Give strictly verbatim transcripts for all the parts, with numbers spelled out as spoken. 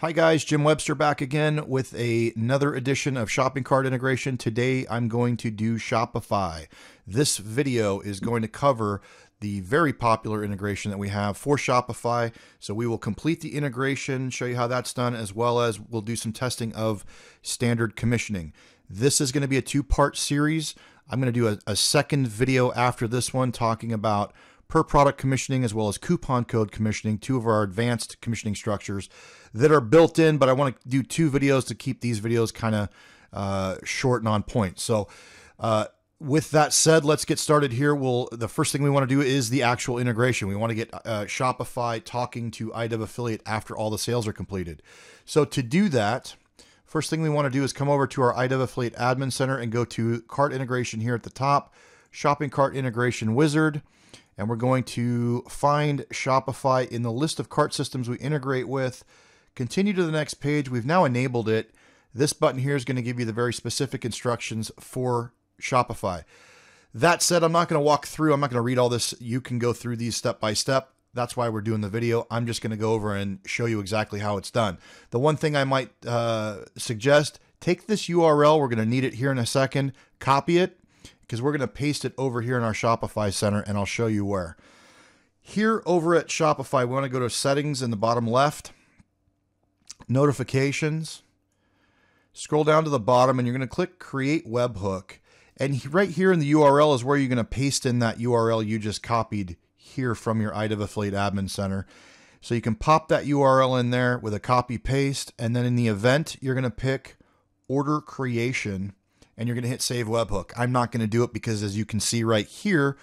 Hi guys, Jim Webster back again with a, another edition of Shopping Cart Integration. Today I'm going to do Shopify. This video is going to cover the very popular integration that we have for Shopify. So we will complete the integration, show you how that's done, as well as we'll do some testing of standard commissioning. This is going to be a two-part series. I'm going to do a, a second video after this one talking about per product commissioning, as well as coupon code commissioning, two of our advanced commissioning structures that are built in, but I want to do two videos to keep these videos kind of uh, short and on point. So uh, with that said, let's get started here. We'll, the first thing we want to do is the actual integration. We want to get uh, Shopify talking to iDevAffiliate after all the sales are completed. So to do that, first thing we want to do is come over to our iDevAffiliate Admin Center and go to Cart Integration here at the top, Shopping Cart Integration Wizard. And we're going to find Shopify in the list of cart systems we integrate with, continue to the next page. We've now enabled it. This button here is going to give you the very specific instructions for Shopify. That said, I'm not going to walk through, I'm not going to read all this. You can go through these step by step. That's why we're doing the video. I'm just going to go over and show you exactly how it's done. The one thing I might uh, suggest, take this U R L. We're going to need it here in a second. Copy it, because we're going to paste it over here in our Shopify center, and I'll show you where. Here over at Shopify, we want to go to settings in the bottom left, notifications, scroll down to the bottom, and you're going to click create webhook. And right here in the U R L is where you're going to paste in that U R L you just copied here from your iDevAffiliate Admin Center. So you can pop that U R L in there with a copy paste, and then in the event, you're going to pick order creation, and you're going to hit save webhook. I'm not going to do it because, as you can see right here,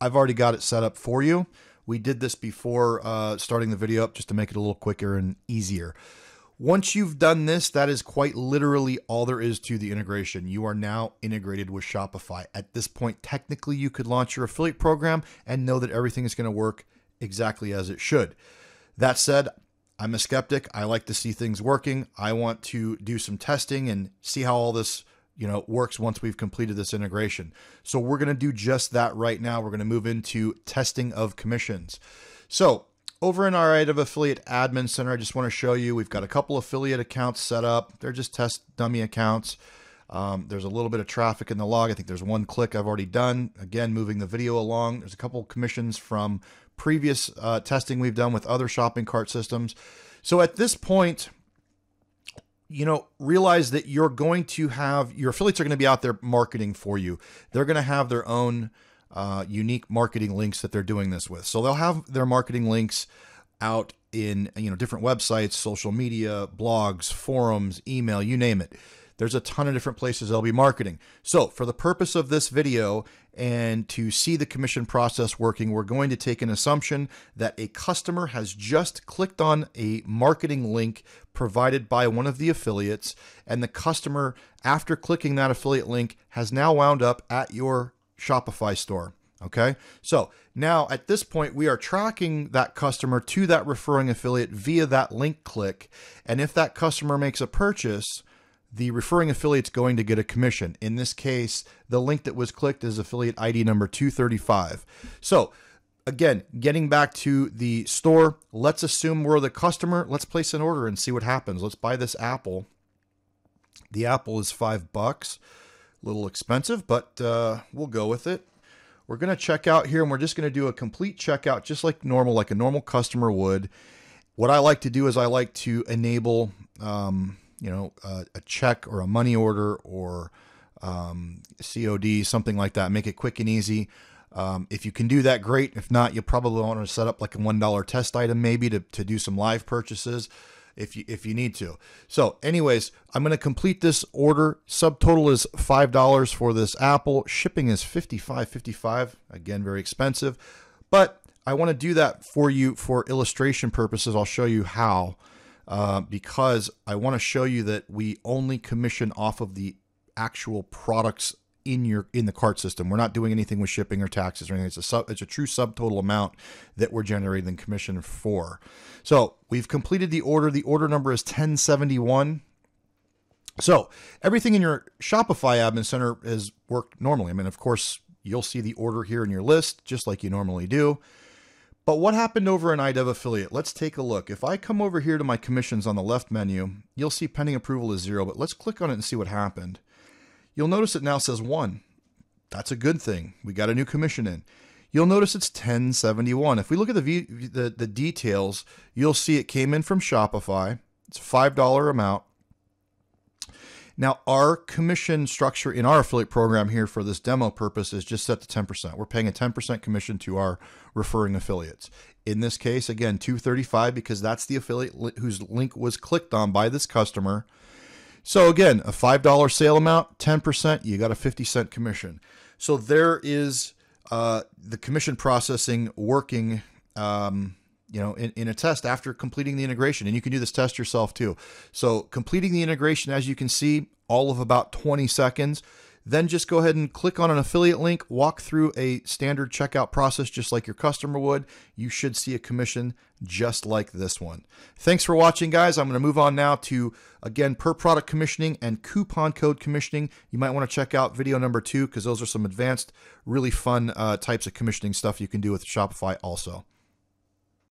I've already got it set up for you. We did this before uh, starting the video up just to make it a little quicker and easier. Once you've done this, that is quite literally all there is to the integration. You are now integrated with Shopify. At this point, technically, you could launch your affiliate program and know that everything is going to work exactly as it should. That said, I'm a skeptic. I like to see things working. I want to do some testing and see how all this you know, works once we've completed this integration. So we're going to do just that right now. We're going to move into testing of commissions. So over in our iDevAffiliate Admin Center, I just want to show you, we've got a couple affiliate accounts set up. They're just test dummy accounts. Um, there's a little bit of traffic in the log. I think there's one click I've already done. Again, moving the video along, there's a couple commissions from previous uh, testing we've done with other shopping cart systems. So at this point, you know, realize that you're going to have, your affiliates are going to be out there marketing for you. They're going to have their own uh, unique marketing links that they're doing this with. So they'll have their marketing links out in, you know, different websites, social media, blogs, forums, email, you name it. There's a ton of different places they'll be marketing. So for the purpose of this video and to see the commission process working, we're going to take an assumption that a customer has just clicked on a marketing link provided by one of the affiliates, and the customer, after clicking that affiliate link, has now wound up at your Shopify store. Okay, so now at this point, we are tracking that customer to that referring affiliate via that link click. And if that customer makes a purchase, the referring affiliate's going to get a commission. In this case, the link that was clicked is affiliate I D number two thirty-five. So again, getting back to the store, let's assume we're the customer. Let's place an order and see what happens. Let's buy this apple. The apple is five bucks, a little expensive, but uh, we'll go with it. We're gonna check out here, and we're just gonna do a complete checkout, just like normal, like a normal customer would. What I like to do is I like to enable, um, you know, uh, a check or a money order or um, C O D, something like that. Make it quick and easy. Um, if you can do that, great. If not, you'll probably want to set up like a one dollar test item maybe to, to do some live purchases if you, if you need to. So anyways, I'm going to complete this order. Subtotal is five dollars for this apple. Shipping is fifty-five fifty-five. Again, very expensive. But I want to do that for you for illustration purposes. I'll show you how. Uh, because I want to show you that we only commission off of the actual products in your in the cart system. We're not doing anything with shipping or taxes or anything. It's a sub, it's a true subtotal amount that we're generating commission for. So we've completed the order. The order number is ten seventy-one. So everything in your Shopify Admin Center has worked normally. I mean, of course, you'll see the order here in your list, just like you normally do. But what happened over in iDevAffiliate? Let's take a look. If I come over here to my commissions on the left menu, you'll see pending approval is zero, but let's click on it and see what happened. You'll notice it now says one. That's a good thing. We got a new commission in. You'll notice it's ten seventy-one. If we look at the, v the, the details, you'll see it came in from Shopify. It's a five dollar amount. Now, our commission structure in our affiliate program here for this demo purpose is just set to ten percent. We're paying a ten percent commission to our referring affiliates. In this case, again, two thirty-five, because that's the affiliate whose link was clicked on by this customer. So again, a five dollar sale amount, ten percent, you got a fifty cent commission. So there is uh, the commission processing working um, you know, in, in a test after completing the integration. And you can do this test yourself too. So completing the integration, as you can see, all of about twenty seconds, then just go ahead and click on an affiliate link, walk through a standard checkout process, just like your customer would. You should see a commission just like this one. Thanks for watching, guys. I'm going to move on now to, again, per product commissioning and coupon code commissioning. You might want to check out video number two, because those are some advanced, really fun uh, types of commissioning stuff you can do with Shopify also.